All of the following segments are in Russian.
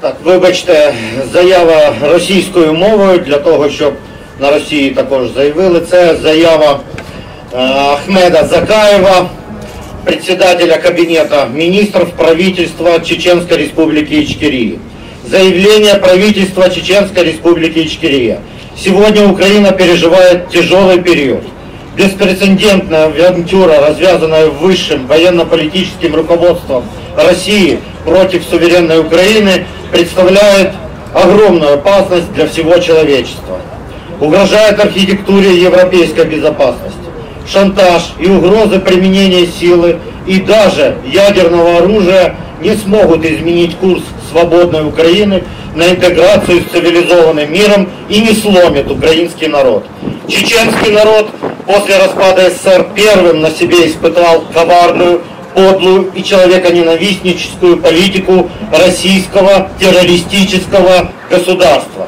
Так, вибачте, заява російською мовою для того, щоб на Росії також заявили. Це заява Ахмеда Закаева, председателя Кабинета министров правительства Чеченской Республики Ичкерии. Заявление правительства Чеченской Республики Ичкерия. Сегодня Украина переживает тяжелый период. Беспрецедентная авантюра, развязанная высшим военно-политическим руководством России против суверенной Украины, представляет огромную опасность для всего человечества. Угрожает архитектуре европейской безопасности. Шантаж и угрозы применения силы и даже ядерного оружия не смогут изменить курс свободной Украины на интеграцию с цивилизованным миром и не сломит украинский народ. Чеченский народ после распада СССР первым на себе испытал коварную, подлую и человеконенавистническую политику российского террористического государства.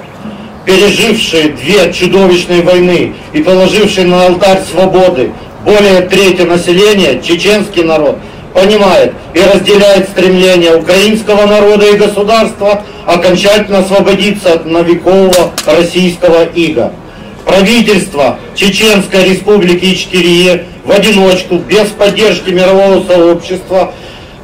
Пережившие две чудовищные войны и положившие на алтарь свободы более трети населения, чеченский народ понимает и разделяет стремление украинского народа и государства окончательно освободиться от многовекового российского ига. Правительство Чеченской Республики Ичкерия в одиночку, без поддержки мирового сообщества,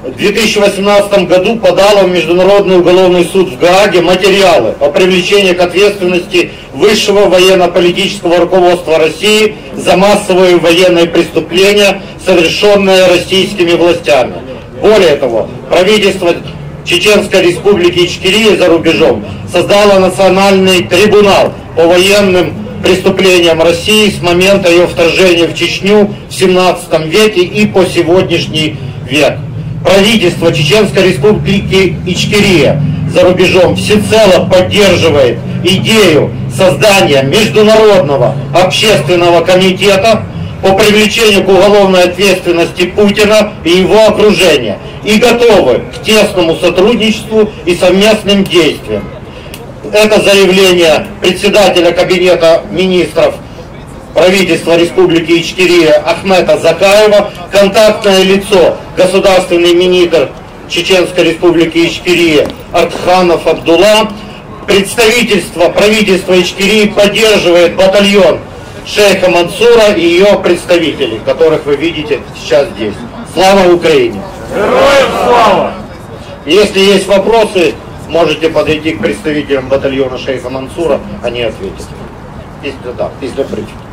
в 2018 году подало в Международный уголовный суд в Гааге материалы о привлечении к ответственности высшего военно-политического руководства России за массовые военные преступления, совершенные российскими властями. Более того, правительство Чеченской Республики Ичкерия за рубежом создало национальный трибунал по военным преступлениям России с момента ее вторжения в Чечню в 17 веке и по сегодняшний век. Правительство Чеченской Республики Ичкерия за рубежом всецело поддерживает идею создания Международного общественного комитета по привлечению к уголовной ответственности Путина и его окружения и готовы к тесному сотрудничеству и совместным действиям. Это заявление председателя Кабинета министров правительства Республики Ичкерия Ахмеда Закаева, контактное лицо, государственный министр Чеченской Республики Ичкерия Ортханов Абдулла. Представительство правительства Ичкерии поддерживает батальон шейха Мансура и ее представителей, которых вы видите сейчас здесь. Слава Украине! Героям слава! Если есть вопросы, можете подойти к представителям батальона шейха Мансура, они ответят. Після причини.